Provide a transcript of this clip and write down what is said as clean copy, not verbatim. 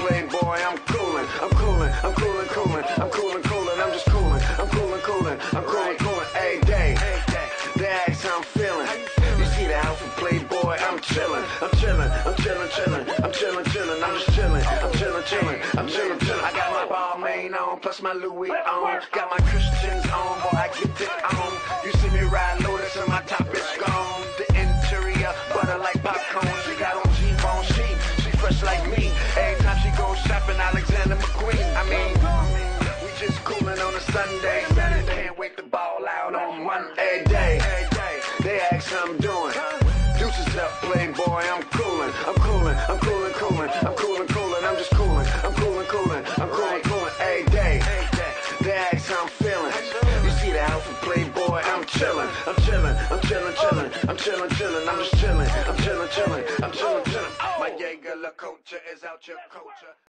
playboy, I'm coolin', I'm coolin', I'm coolin', coolin', I'm coolin', coolin', I'm just coolin', I'm coolin', coolin', I'm coolin', coolin', ay day, they ask how I'm feelin', you see the alpha playboy, I'm chillin', I'm chillin', I'm chillin', chillin', I'm chillin', chillin', I'm just chillin', I'm chillin', chillin', I'm chillin', chillin', I got my Balmain on, plus my Louis on, got my Christians on, boy I get it on, you see me ride lotus and my top is gone, the interior butter like popcorn, she got on G-bone, she fresh like me, every time she goes shopping, Alexander McQueen, I mean, we just coolin' on a Sunday, can't wait to ball out on Monday day, they ask how I'm doing, deuces up playboy, I'm coolin', I'm coolin', I'm coolin', coolin', I'm coolin', coolin', I'm just coolin', I'm coolin', coolin', I'm coolin', coolin', ay day, they ask how I'm feelin', you see the alpha playboy, I'm chillin', I'm chillin', I'm chillin', chillin', I'm chillin', chillin', I'm just chillin', I'm chillin', chillin', I'm chillin', chillin'. My Jaeger, La Cocha is out your culture.